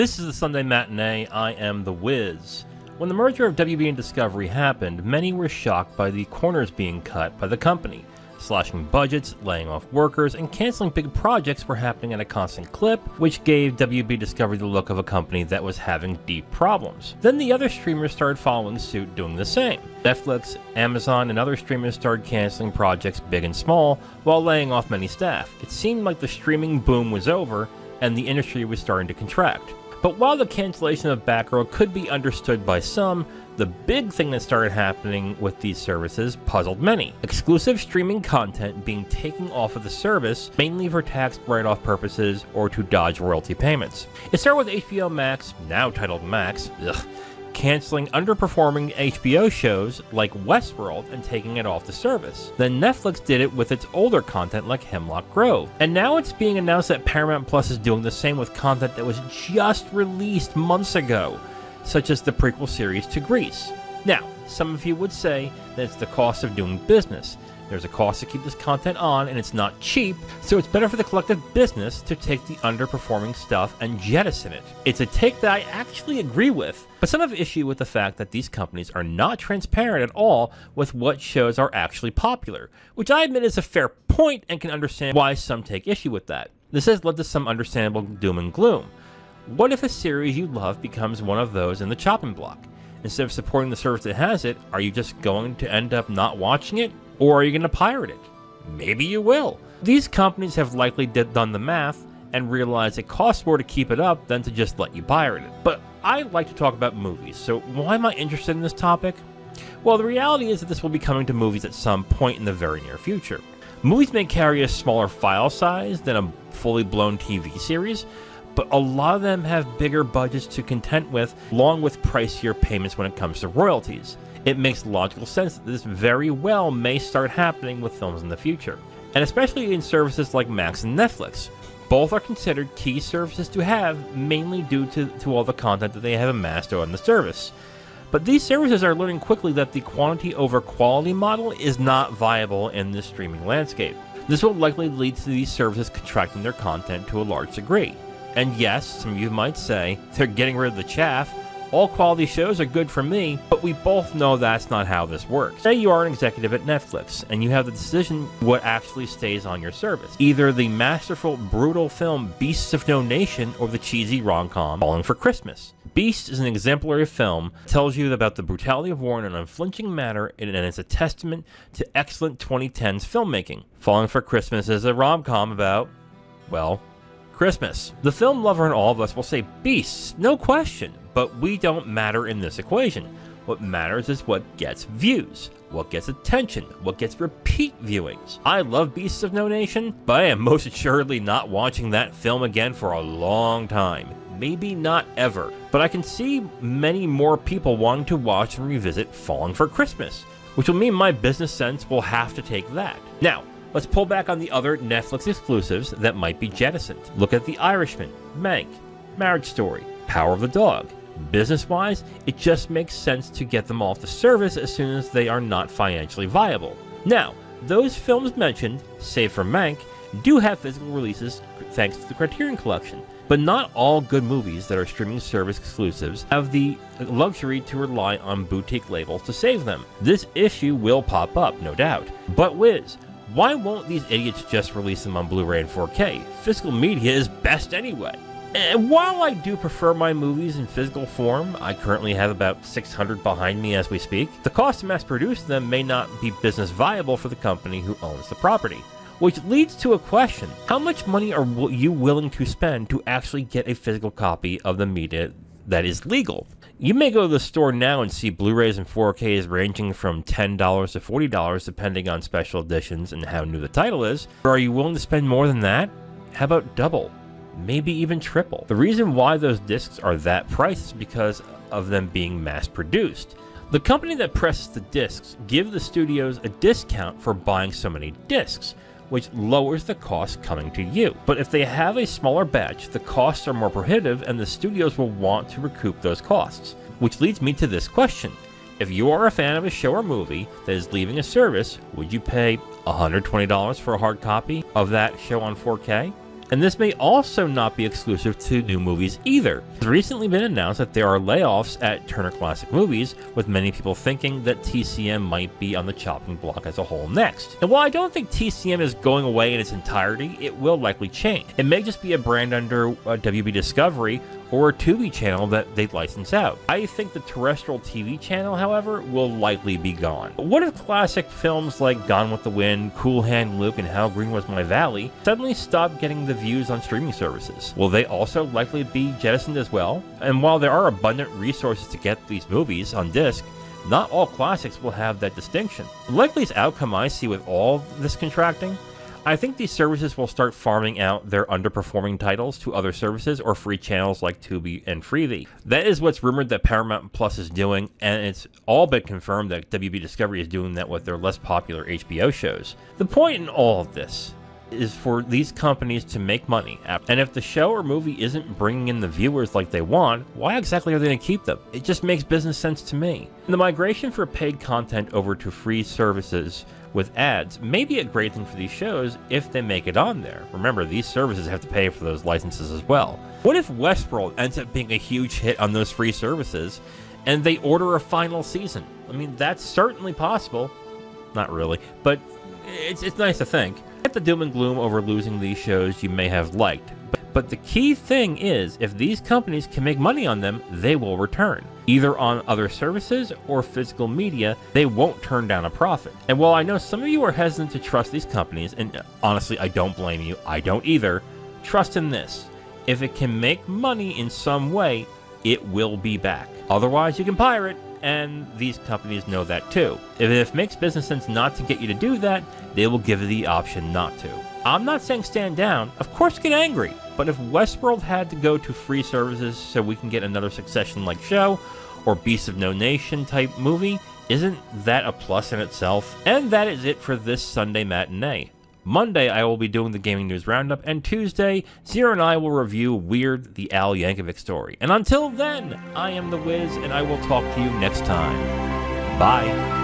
This is the Sunday Matinee. I am The Wiz. When the merger of WB and Discovery happened, many were shocked by the corners being cut by the company. Slashing budgets, laying off workers, and canceling big projects were happening at a constant clip, which gave WB Discovery the look of a company that was having deep problems. Then the other streamers started following suit, doing the same. Netflix, Amazon, and other streamers started canceling projects big and small, while laying off many staff. It seemed like the streaming boom was over, and the industry was starting to contract. But while the cancellation of Batgirl could be understood by some, the big thing that started happening with these services puzzled many. Exclusive streaming content being taken off of the service, mainly for tax write-off purposes or to dodge royalty payments. It started with HBO Max, now titled Max, canceling underperforming HBO shows like Westworld and taking it off the service. Then Netflix did it with its older content like Hemlock Grove. And now it's being announced that Paramount Plus is doing the same with content that was just released months ago, such as the prequel series to Grease. Now, some of you would say that it's the cost of doing business. There's a cost to keep this content on, and it's not cheap, so it's better for the collective business to take the underperforming stuff and jettison it. It's a take that I actually agree with, but some have issue with the fact that these companies are not transparent at all with what shows are actually popular, which I admit is a fair point and can understand why some take issue with that. This has led to some understandable doom and gloom. What if a series you love becomes one of those in the chopping block? Instead of supporting the service that has it, are you just going to end up not watching it? Or are you going to pirate it? Maybe you will. These companies have likely done the math and realized it costs more to keep it up than to just let you pirate it. But I like to talk about movies, so why am I interested in this topic? Well, the reality is that this will be coming to movies at some point in the very near future. Movies may carry a smaller file size than a fully blown TV series, but a lot of them have bigger budgets to contend with, along with pricier payments when it comes to royalties. It makes logical sense that this very well may start happening with films in the future, and especially in services like Max and Netflix. Both are considered key services to have, mainly due to all the content that they have amassed on the service. But these services are learning quickly that the quantity over quality model is not viable in this streaming landscape. This will likely lead to these services contracting their content to a large degree. And yes, some of you might say, they're getting rid of the chaff. All quality shows are good for me, but we both know that's not how this works. Say you are an executive at Netflix, and you have the decision what actually stays on your service. Either the masterful, brutal film Beasts of No Nation or the cheesy rom-com Falling for Christmas. Beast is an exemplary film, tells you about the brutality of war in an unflinching manner, and it's a testament to excellent 2010s filmmaking. Falling for Christmas is a rom-com about, well, Christmas. The film lover in all of us will say beasts, no question, but we don't matter in this equation. What matters is what gets views, what gets attention, what gets repeat viewings. I love Beasts of No Nation, but I am most assuredly not watching that film again for a long time. Maybe not ever, but I can see many more people wanting to watch and revisit Falling for Christmas, which will mean my business sense will have to take that. Now, let's pull back on the other Netflix exclusives that might be jettisoned. Look at The Irishman, Mank, Marriage Story, Power of the Dog. Business-wise, it just makes sense to get them off the service as soon as they are not financially viable. Now, those films mentioned, save for Mank, do have physical releases thanks to the Criterion Collection, but not all good movies that are streaming service exclusives have the luxury to rely on boutique labels to save them. This issue will pop up, no doubt. But Wiz, why won't these idiots just release them on Blu-ray and 4K? Physical media is best anyway. And while I do prefer my movies in physical form, I currently have about 600 behind me as we speak, the cost to mass-produce them may not be business viable for the company who owns the property. Which leads to a question. How much money are you willing to spend to actually get a physical copy of the media that is legal? You may go to the store now and see Blu-rays and 4Ks ranging from $10 to $40 depending on special editions and how new the title is. Or are you willing to spend more than that? How about double? Maybe even triple? The reason why those discs are that price is because of them being mass-produced. The company that presses the discs gives the studios a discount for buying so many discs, which lowers the cost coming to you. But if they have a smaller batch, the costs are more prohibitive and the studios will want to recoup those costs. Which leads me to this question. If you are a fan of a show or movie that is leaving a service, would you pay $120 for a hard copy of that show on 4K? And this may also not be exclusive to new movies either. It's recently been announced that there are layoffs at Turner Classic Movies, with many people thinking that TCM might be on the chopping block as a whole next. And while I don't think TCM is going away in its entirety, it will likely change. It may just be a brand under WB Discovery or a Tubi channel that they license out. I think the terrestrial TV channel, however, will likely be gone. But what if classic films like Gone with the Wind, Cool Hand Luke, and How Green Was My Valley suddenly stop getting the views on streaming services? Will they also likely be jettisoned as well? And while there are abundant resources to get these movies on disc, not all classics will have that distinction. The likeliest outcome I see with all this contracting, I think these services will start farming out their underperforming titles to other services or free channels like Tubi and Freevee. That is what's rumored that Paramount Plus is doing, and it's all but confirmed that WB Discovery is doing that with their less popular HBO shows. The point in all of this is for these companies to make money, and if the show or movie isn't bringing in the viewers like they want, why exactly are they going to keep them? It just makes business sense to me. And the migration for paid content over to free services with ads may be a great thing for these shows if they make it on there. Remember, these services have to pay for those licenses as well. What if Westworld ends up being a huge hit on those free services and they order a final season? I mean, that's certainly possible. Not really, but it's nice to think. Get the doom and gloom over losing these shows you may have liked, but the key thing is, if these companies can make money on them, they will return. Either on other services or physical media, they won't turn down a profit. And while I know some of you are hesitant to trust these companies, and honestly, I don't blame you, I don't either, trust in this. If it can make money in some way, it will be back. Otherwise, you can pirate, and these companies know that too. If it makes business sense not to get you to do that, they will give you the option not to. I'm not saying stand down, of course get angry, but if Westworld had to go to free services so we can get another Succession-like show or Beasts of No Nation type movie, isn't that a plus in itself? And that is it for this Sunday matinee. Monday, I will be doing the gaming news roundup, and Tuesday, Zero and I will review Weird, the Al Yankovic Story. And until then, I am The Wiz, and I will talk to you next time. Bye.